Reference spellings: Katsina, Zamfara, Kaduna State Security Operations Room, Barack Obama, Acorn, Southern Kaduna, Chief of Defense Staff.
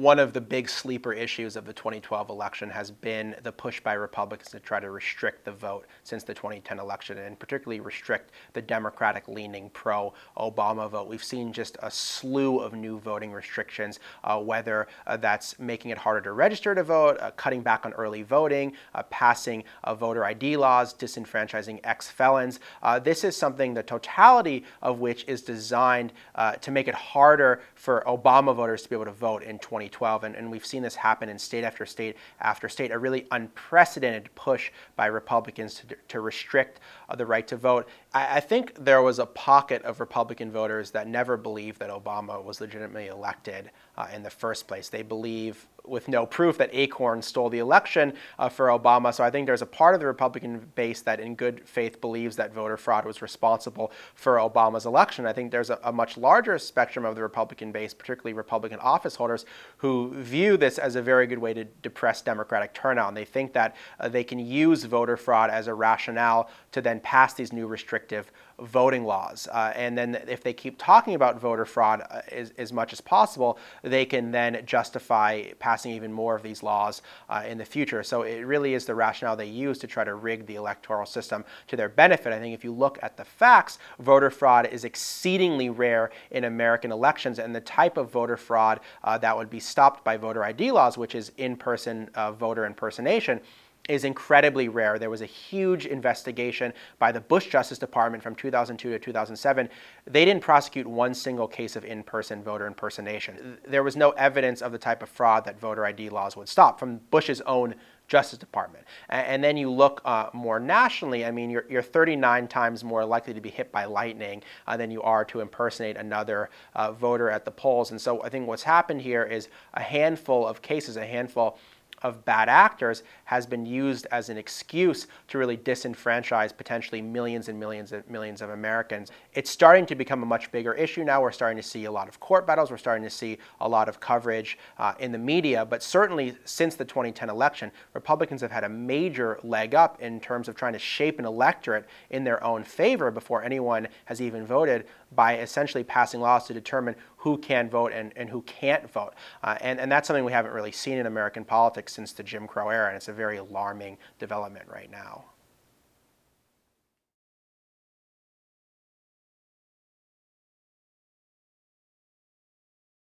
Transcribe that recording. one of the big sleeper issues of the 2012 election has been the push by Republicans to try to restrict the vote since the 2010 election, and particularly restrict the Democratic-leaning pro-Obama vote. We've seen just a slew of new voting restrictions, whether that's making it harder to register to vote, cutting back on early voting, passing voter ID laws, disenfranchising ex-felons. This is something, the totality of which is designed to make it harder for Obama voters to be able to vote in 2012. And we've seen this happen in state after state after state, a really unprecedented push by Republicans to restrict the right to vote. I think there was a pocket of Republican voters that never believed that Obama was legitimately elected in the first place. They believe, with no proof, that Acorn stole the election for Obama. So I think there's a part of the Republican base that in good faith believes that voter fraud was responsible for Obama's election. I think there's a much larger spectrum of the Republican base, particularly Republican office holders, who view this as a very good way to depress Democratic turnout. And they think that they can use voter fraud as a rationale to then pass these new restrictive voting laws. And then if they keep talking about voter fraud as much as possible, they can then justify passing even more of these laws in the future. So it really is the rationale they use to try to rig the electoral system to their benefit. I think if you look at the facts, voter fraud is exceedingly rare in American elections, and the type of voter fraud that would be stopped by voter ID laws, which is in-person voter impersonation, is incredibly rare. There was a huge investigation by the Bush Justice Department from 2002 to 2007. They didn't prosecute one single case of in-person voter impersonation. There was no evidence of the type of fraud that voter ID laws would stop from Bush's own Justice Department. And then you look more nationally, I mean, you're 39 times more likely to be hit by lightning than you are to impersonate another voter at the polls. And so I think what's happened here is a handful of cases, a handful of bad actors has been used as an excuse to really disenfranchise potentially millions and millions and millions of Americans. It's starting to become a much bigger issue now. We're starting to see a lot of court battles. We're starting to see a lot of coverage in the media. But certainly since the 2010 election, Republicans have had a major leg up in terms of trying to shape an electorate in their own favor before anyone has even voted, by essentially passing laws to determine who can vote and who can't vote. And that's something we haven't really seen in American politics since the Jim Crow era, and it's a very alarming development right now.